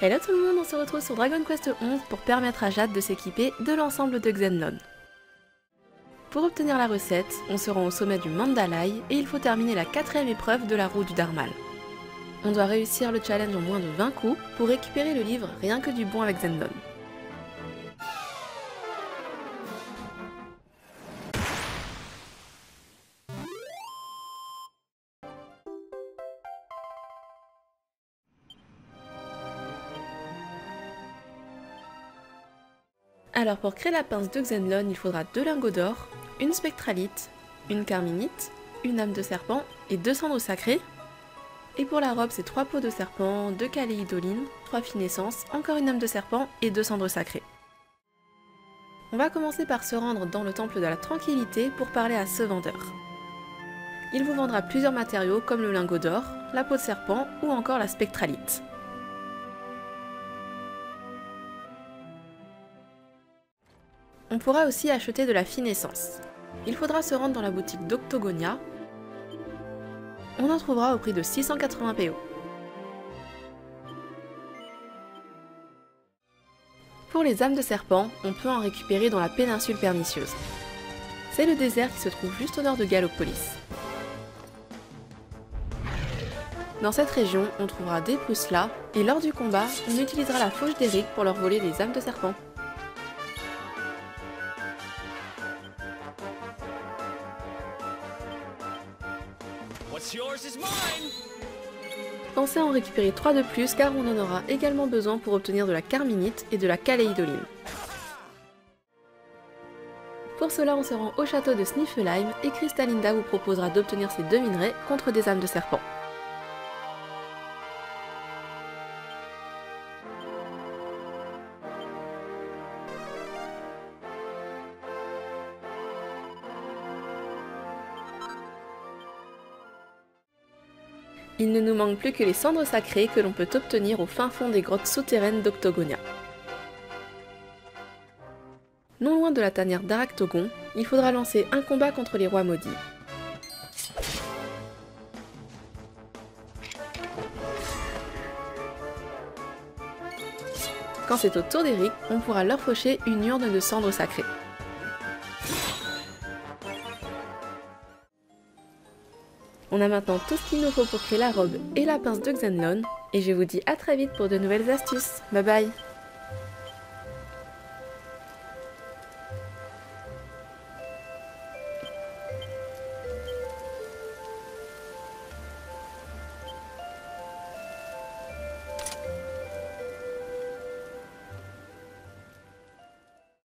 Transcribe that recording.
Hello tout le monde, on se retrouve sur Dragon Quest XI pour permettre à Jade de s'équiper de l'ensemble de Xenlon. Pour obtenir la recette, on se rend au sommet du Manda Lai et il faut terminer la 4ème épreuve de la Roue du Dharmal. On doit réussir le challenge en moins de 20 coups pour récupérer le livre Rien que du bon avec Xenlon. Alors pour créer la pince de Xenlon, il faudra 2 lingots d'or, une spectralite, une carminite, une âme de serpent et 2 cendres sacrées. Et pour la robe, c'est 3 peaux de serpent, 2 caléidolines, 3 finessences, encore une âme de serpent et 2 cendres sacrées. On va commencer par se rendre dans le temple de la tranquillité pour parler à ce vendeur. Il vous vendra plusieurs matériaux comme le lingot d'or, la peau de serpent ou encore la spectralite. On pourra aussi acheter de la finessences. Il faudra se rendre dans la boutique d'Octogonia. On en trouvera au prix de 680 PO. Pour les âmes de serpent, on peut en récupérer dans la péninsule pernicieuse. C'est le désert qui se trouve juste au nord de Galopolis. Dans cette région, on trouvera des pousselas et lors du combat, on utilisera la fauche d'Eric pour leur voler les âmes de serpent. Pensez à en récupérer 3 de plus car on en aura également besoin pour obtenir de la carminite et de la caléidoline. Pour cela, on se rend au château de Sniffelheim et Crystalinda vous proposera d'obtenir ces 2 minerais contre des âmes de serpent. Il ne nous manque plus que les cendres sacrées que l'on peut obtenir au fin fond des grottes souterraines d'Octogonia. Non loin de la tanière d'Aractogon, il faudra lancer un combat contre les rois maudits. Quand c'est au tour d'Eric, on pourra leur faucher une urne de cendres sacrées. On a maintenant tout ce qu'il nous faut pour créer la robe et la pince de Xenlon, et je vous dis à très vite pour de nouvelles astuces. Bye bye!